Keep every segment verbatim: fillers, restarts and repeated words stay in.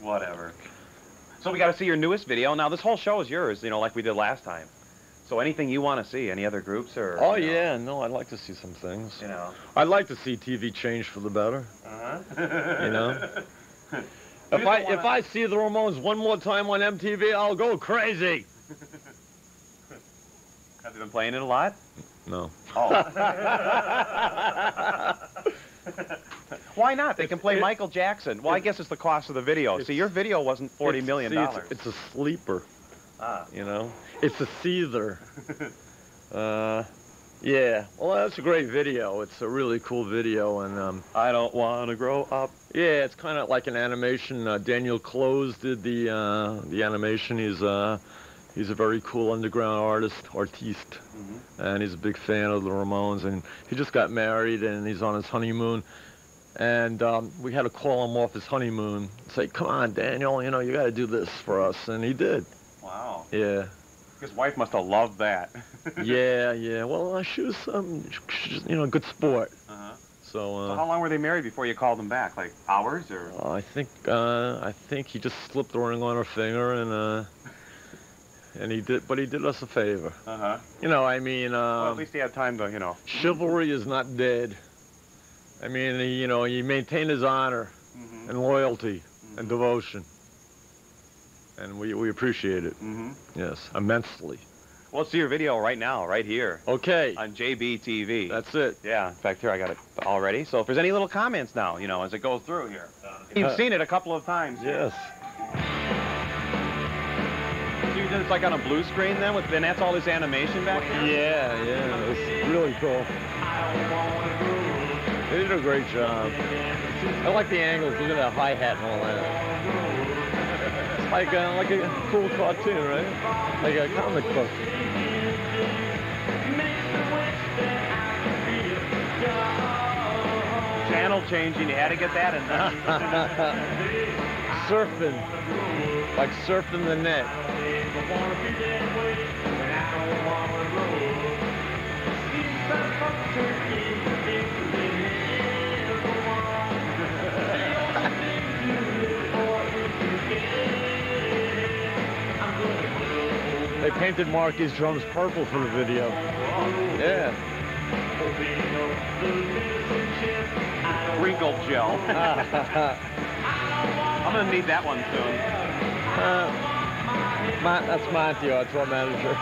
Whatever. So we got to see your newest video. Now, this whole show is yours, you know, like we did last time. So anything you want to see? Any other groups? or? Oh, you know? yeah. No, I'd like to see some things. You know. I'd like to see T V change for the better. Uh-huh. You know? if, I, wanna... if I see the Ramones one more time on M T V, I'll go crazy. Have you been playing it a lot? No. Oh. Why not? They can play it, Michael Jackson. Well, it, I guess it's the cost of the video. See, your video wasn't forty million dollars. See, it's, it's a sleeper. Ah. You know? It's a seether. uh, yeah. Well, that's a great video. It's a really cool video, and um, I don't want to grow up. Yeah, it's kind of like an animation. Uh, Daniel Clowes did the uh, the animation. He's uh, he's a very cool underground artist, artiste, mm-hmm. and he's a big fan of the Ramones. And he just got married, and he's on his honeymoon. And um, we had to call him off his honeymoon. Say, come on, Daniel, you know, you got to do this for us, and he did. Wow. Yeah. His wife must have loved that. yeah, yeah. Well, uh, she was, um, she was, you know, a good sport. Uh-huh. So, uh, so how long were they married before you called them back? Like hours, or? Uh, I think, uh, I think he just slipped the ring on her finger, and uh, and he did, but he did us a favor. Uh-huh. You know, I mean. Um, well, at least he had time to, you know. Chivalry is not dead. I mean, he, you know, he maintained his honor, mm-hmm. and loyalty, mm-hmm. and devotion. And we, we appreciate it, mm-hmm. yes, immensely. Well, see your video right now, right here. Okay. On J B T V. That's it. Yeah, in fact, here, I got it already. So if there's any little comments now, you know, as it goes through here. Uh, You've seen it a couple of times. Yes. So you did this like on a blue screen then, with, and that's all this animation back here? Yeah, yeah, it was really cool. They did a great job. I like the angles, look at that hi-hat and all that. Like a, like a cool cartoon, right? Like a comic book. Channel changing, you had to get that in there. Surfing. Like surfing the net. They painted Marky's drums purple for the video. Yeah. Wrinkled gel. I'm gonna need that one soon. Uh, my, that's Monty, our tour manager.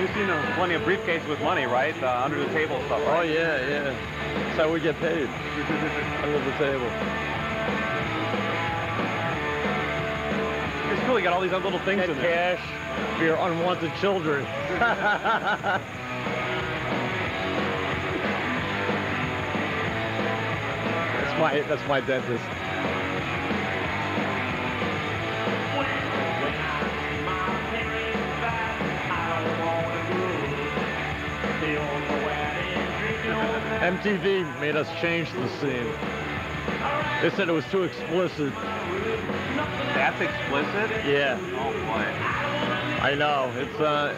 You've seen plenty of briefcases with money, right? Uh, under the table stuff, right? Oh, yeah, yeah. That's how we get paid, under the table. It's cool, you got all these other little things Net in there. Cash for your unwanted children. that's, my, that's my dentist. M T V made us change the scene. They said it was too explicit. That's explicit? Yeah. Oh, boy. I know. It's, uh,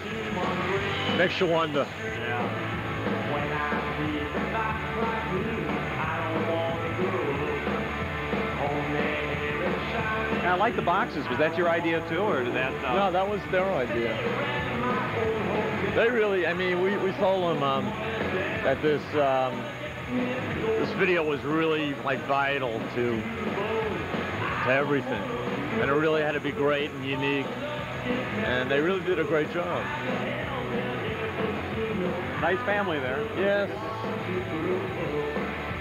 makes you wonder. Yeah. And I like the boxes. Was that your idea, too, or did that... Uh... No, that was their idea. They really, I mean, we, we told them, um, that this um, this video was really like vital to to everything, and it really had to be great and unique, and they really did a great job. Nice family there. Yes.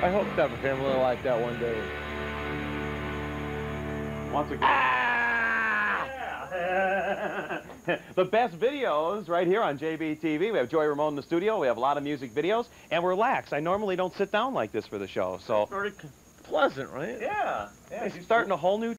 I hope to have a family like that one day. Once again. Ah! Yeah. The best videos right here on J B T V. We have Joey Ramone in the studio. We have a lot of music videos. And we're lax. I normally don't sit down like this for the show. So very pleasant, right? Yeah. Yeah. It's starting a whole new